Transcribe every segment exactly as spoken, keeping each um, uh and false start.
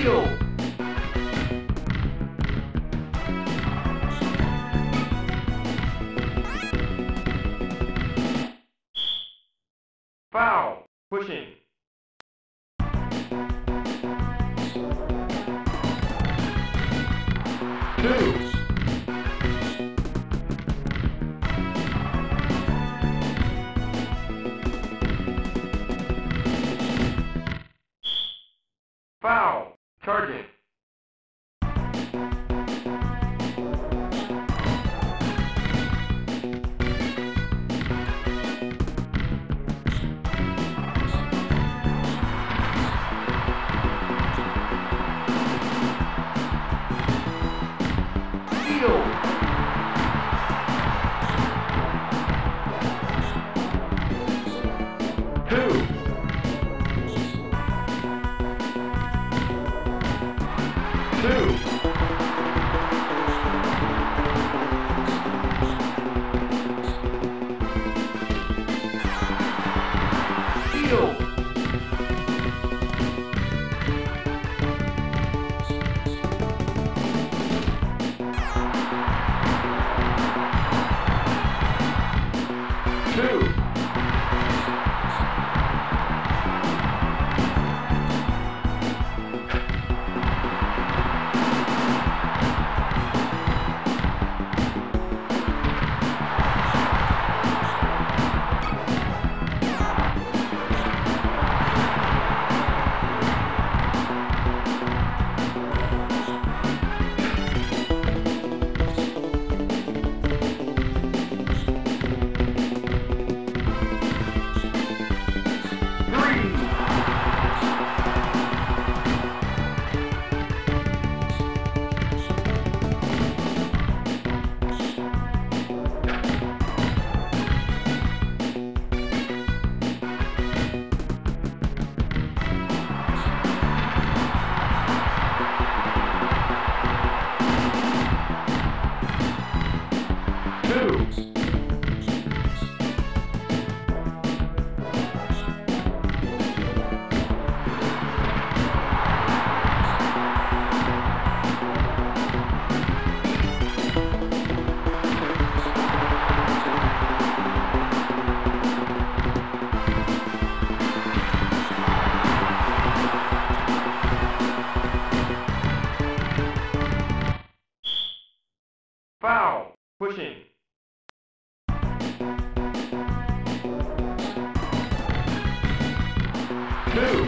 shield! Foul! Pushing! Two! Foul! Charging! Foul! Pushing! Two!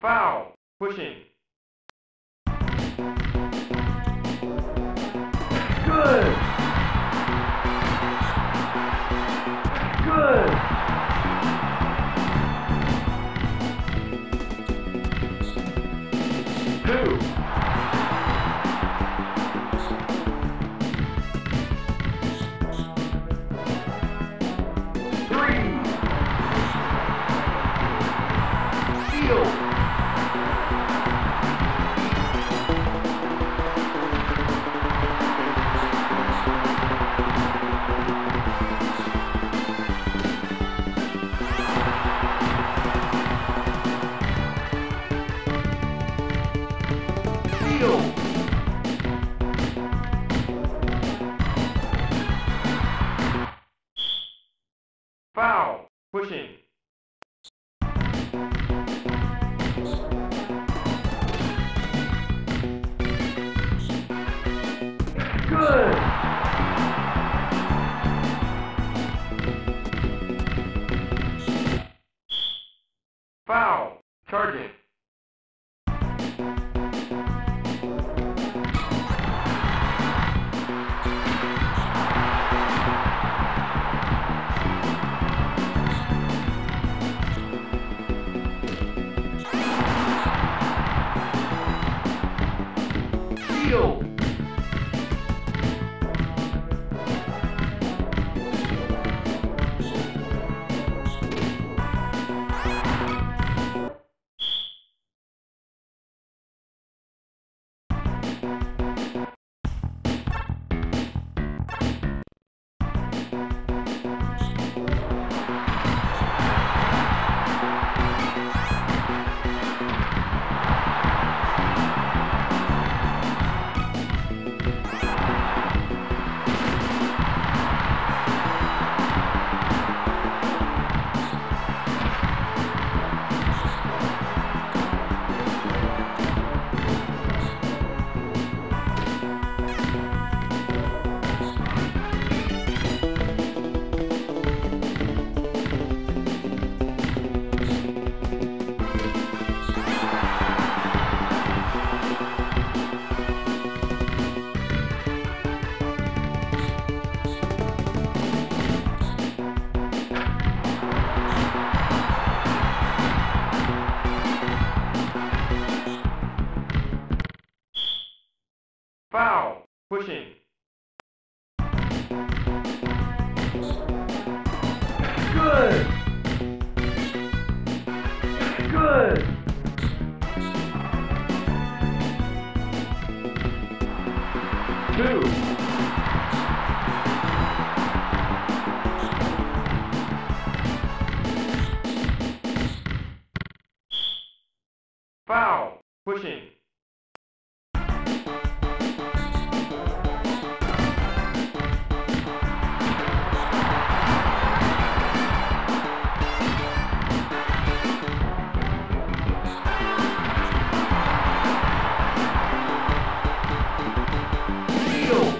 Foul! Pushing. Good! Good! Two! Three! Steal! Foul! Pushing. Good! Foul! Charging. Steal! Foul! Pushing. Good! Good! Two! Foul! Pushing. So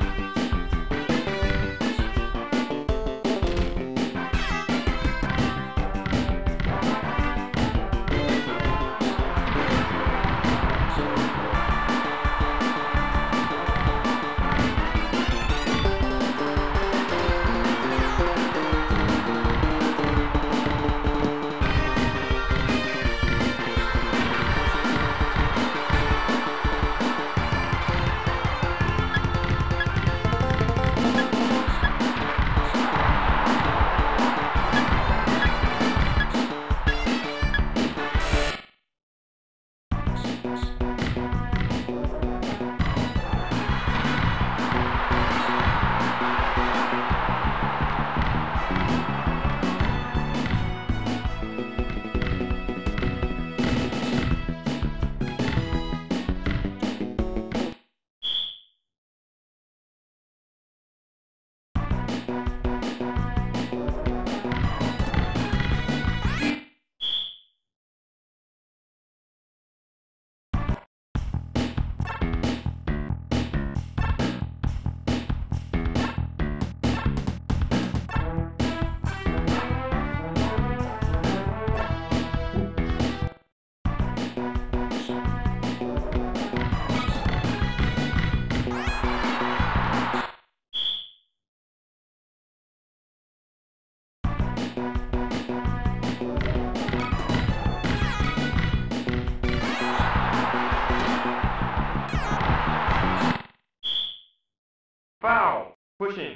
Foul! Pushing!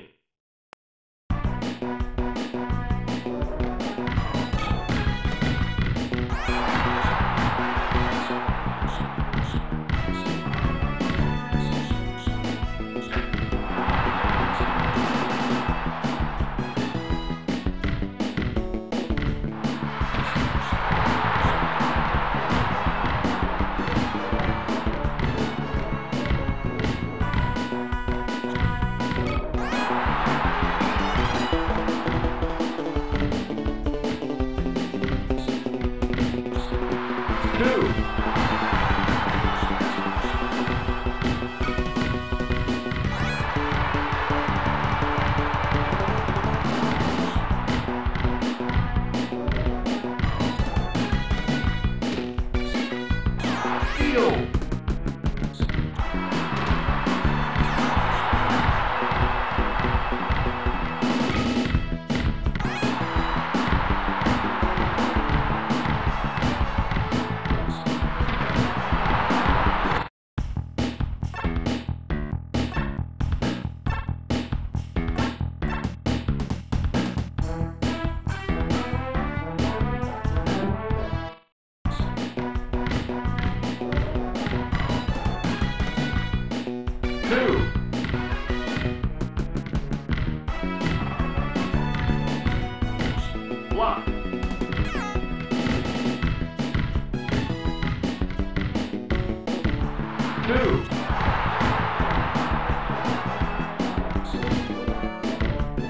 Two.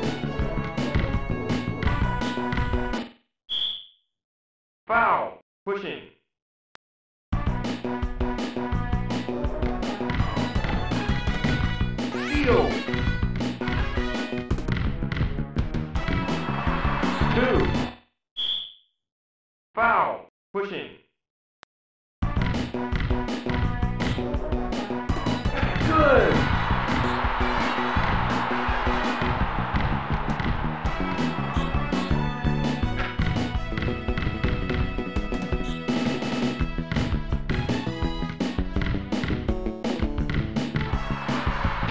Foul. Pushing. Steal. Two. Foul. Pushing.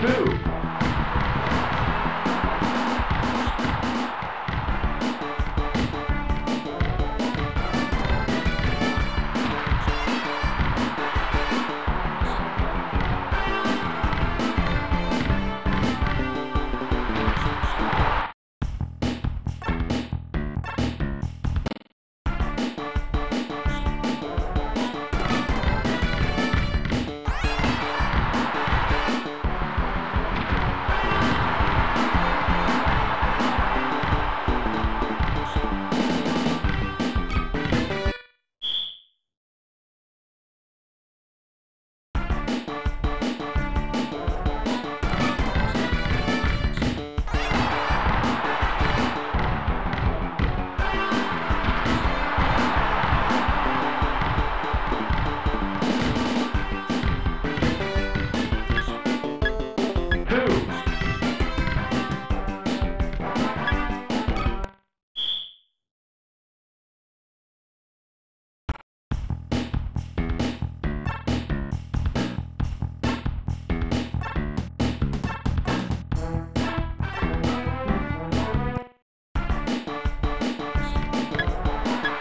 Two.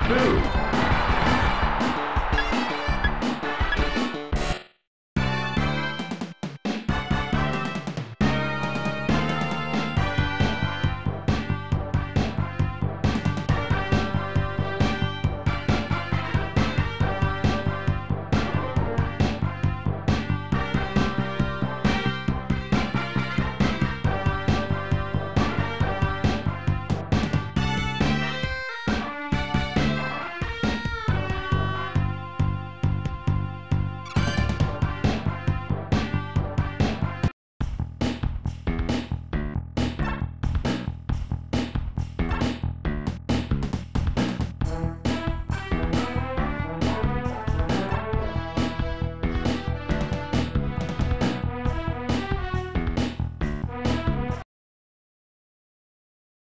Two.